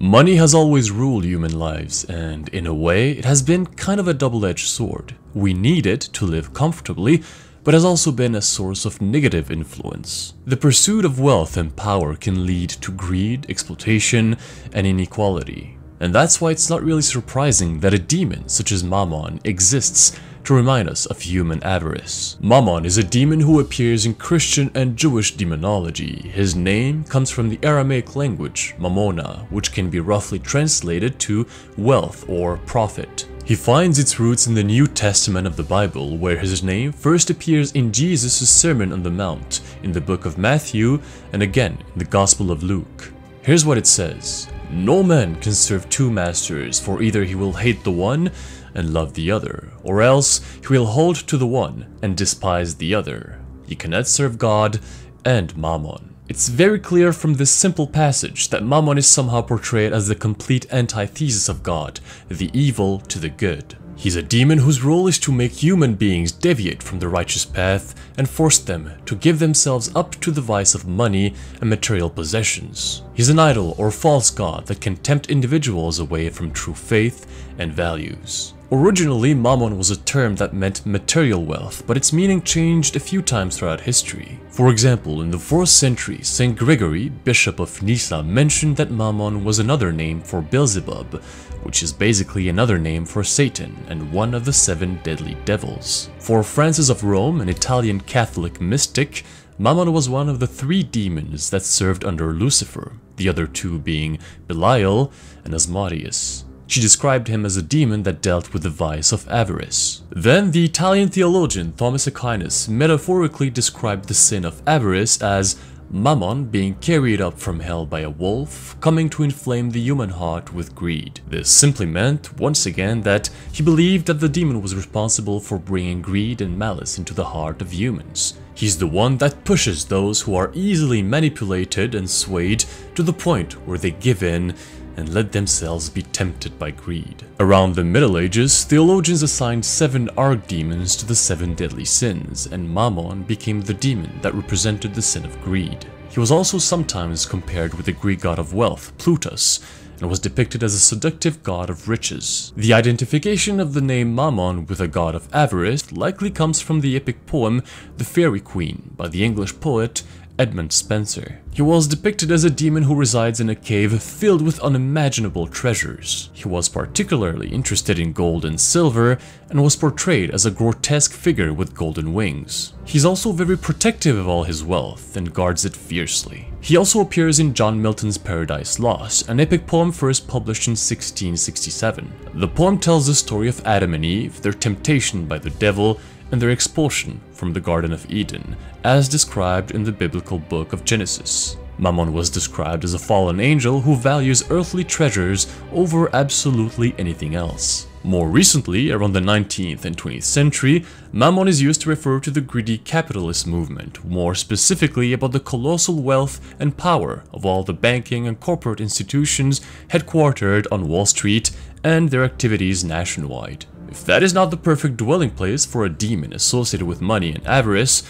Money has always ruled human lives, and in a way, it has been kind of a double-edged sword. We need it to live comfortably, but has also been a source of negative influence. The pursuit of wealth and power can lead to greed, exploitation, and inequality. And that's why it's not really surprising that a demon such as Mammon exists to remind us of human avarice. Mammon is a demon who appears in Christian and Jewish demonology. His name comes from the Aramaic language, Mamona, which can be roughly translated to wealth or profit. He finds its roots in the New Testament of the Bible, where his name first appears in Jesus' Sermon on the Mount, in the book of Matthew, and again in the Gospel of Luke. Here's what it says: "No man can serve two masters, for either he will hate the one and love the other, or else he will hold to the one and despise the other. You cannot serve God and Mammon." It's very clear from this simple passage that Mammon is somehow portrayed as the complete antithesis of God, the evil to the good. He's a demon whose role is to make human beings deviate from the righteous path and force them to give themselves up to the vice of money and material possessions. He's an idol or false god that can tempt individuals away from true faith and values. Originally, Mammon was a term that meant material wealth, but its meaning changed a few times throughout history. For example, in the 4th century, St. Gregory, Bishop of Nyssa, mentioned that Mammon was another name for Beelzebub, which is basically another name for Satan and one of the 7 deadly devils. For Francis of Rome, an Italian Catholic mystic, Mammon was one of the 3 demons that served under Lucifer, the other 2 being Belial and Asmodeus. She described him as a demon that dealt with the vice of avarice. Then the Italian theologian Thomas Aquinas metaphorically described the sin of avarice as Mammon being carried up from hell by a wolf, coming to inflame the human heart with greed. This simply meant, once again, that he believed that the demon was responsible for bringing greed and malice into the heart of humans. He's the one that pushes those who are easily manipulated and swayed to the point where they give in and let themselves be tempted by greed. Around the Middle Ages, theologians assigned 7 archdemons to the 7 deadly sins, and Mammon became the demon that represented the sin of greed. He was also sometimes compared with the Greek god of wealth, Plutus, and was depicted as a seductive god of riches. The identification of the name Mammon with a god of avarice likely comes from the epic poem The Faerie Queene by the English poet Edmund Spencer. He was depicted as a demon who resides in a cave filled with unimaginable treasures. He was particularly interested in gold and silver and was portrayed as a grotesque figure with golden wings. He's also very protective of all his wealth and guards it fiercely. He also appears in John Milton's Paradise Lost, an epic poem first published in 1667. The poem tells the story of Adam and Eve, their temptation by the devil, and their expulsion from the Garden of Eden, as described in the biblical book of Genesis. Mammon was described as a fallen angel who values earthly treasures over absolutely anything else. More recently, around the 19th and 20th century, Mammon is used to refer to the greedy capitalist movement, more specifically about the colossal wealth and power of all the banking and corporate institutions headquartered on Wall Street and their activities nationwide. If that is not the perfect dwelling place for a demon associated with money and avarice,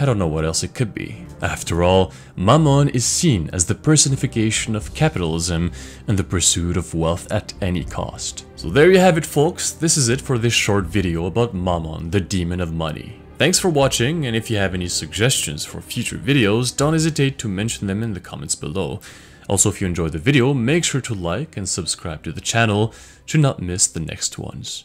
I don't know what else it could be. After all, Mammon is seen as the personification of capitalism and the pursuit of wealth at any cost. So there you have it, folks. This is it for this short video about Mammon, the demon of money. Thanks for watching, and if you have any suggestions for future videos, don't hesitate to mention them in the comments below. Also, if you enjoyed the video, make sure to like and subscribe to the channel to not miss the next ones.